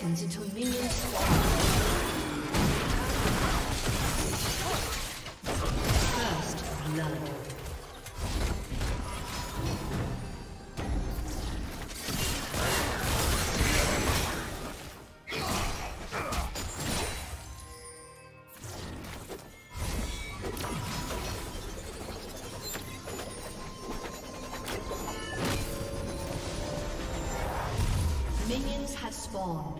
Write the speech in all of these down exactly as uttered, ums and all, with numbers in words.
seconds until minions spawn. First blood. Minions have spawned.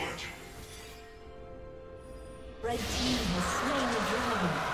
want. Red team has slain the dragon.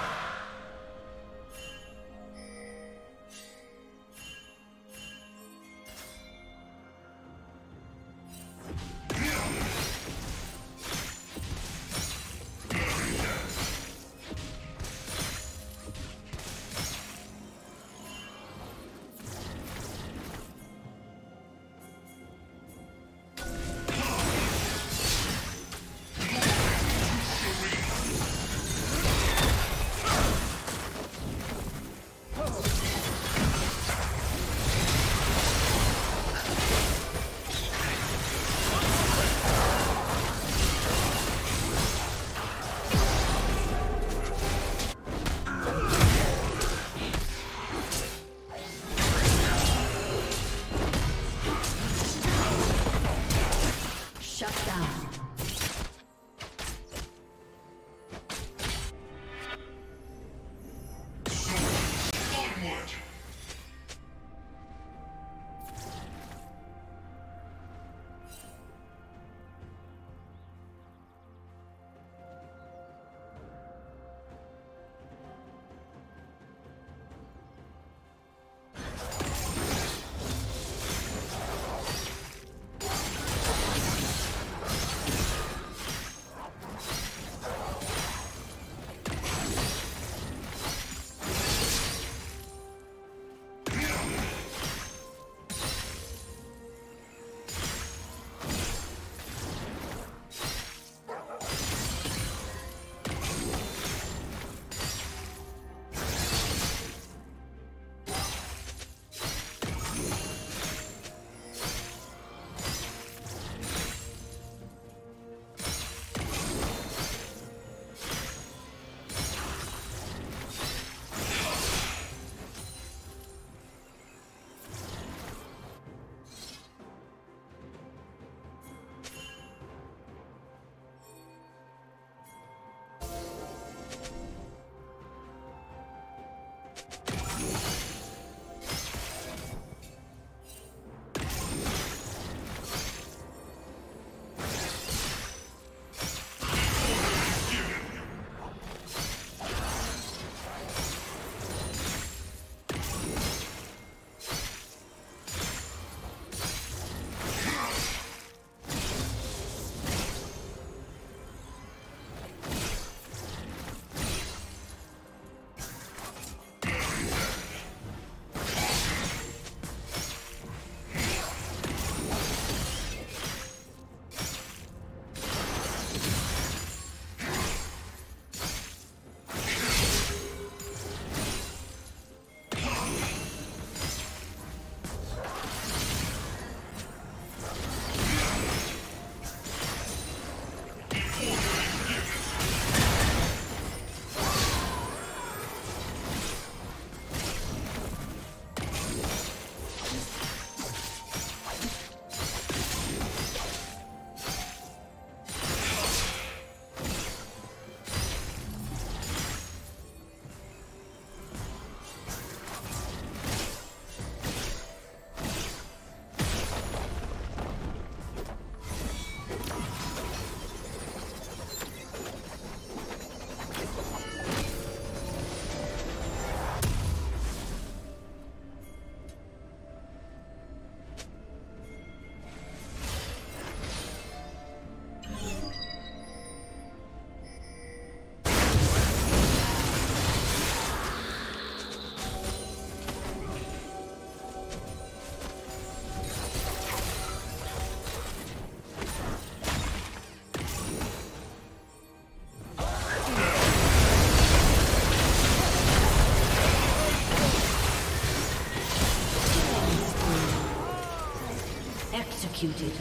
Executed.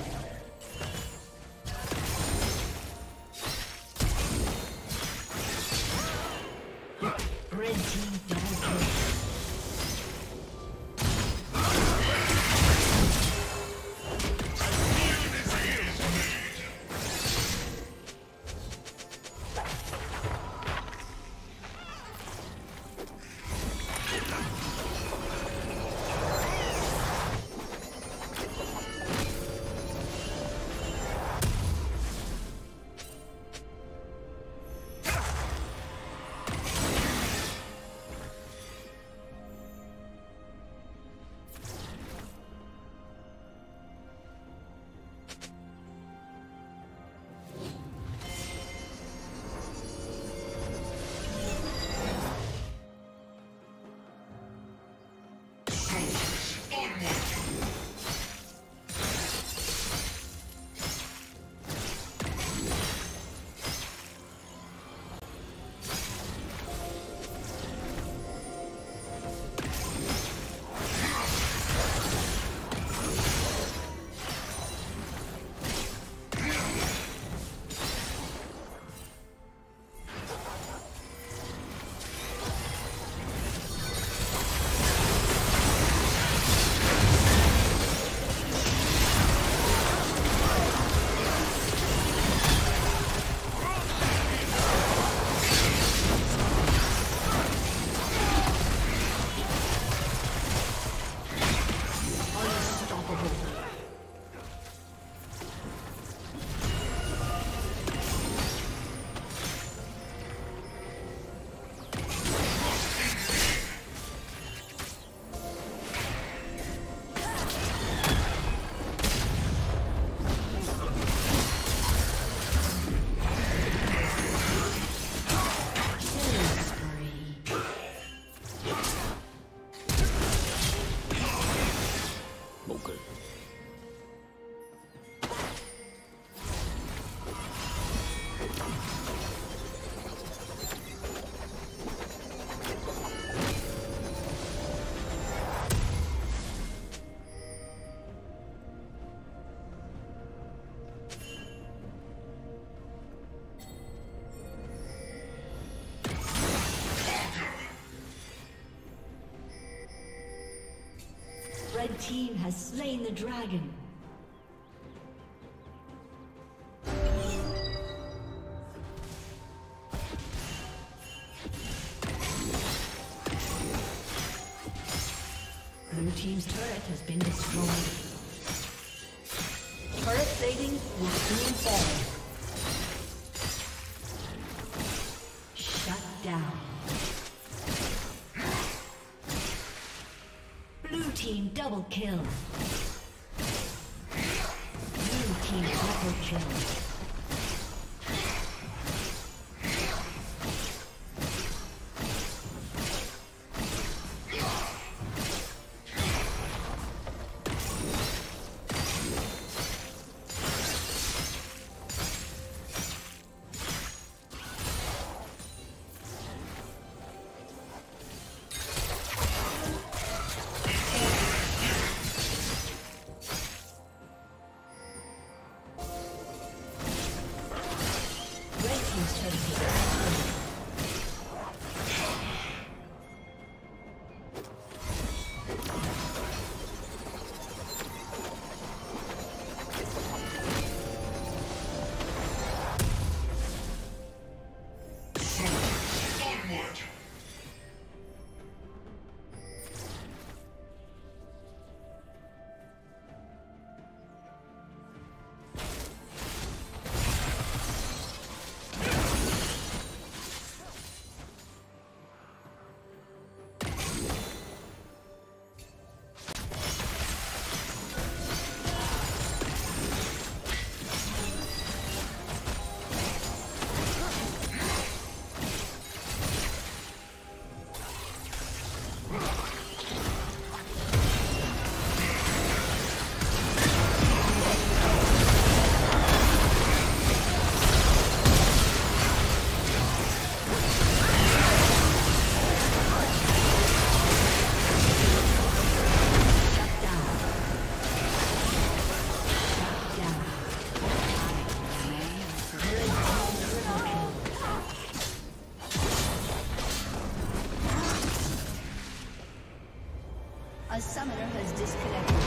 Red team double kill. team has slain the dragon. Blue team's turret has been destroyed. Turret plating will soon fall. Double kill. Blue team double kill. Summoner has disconnected.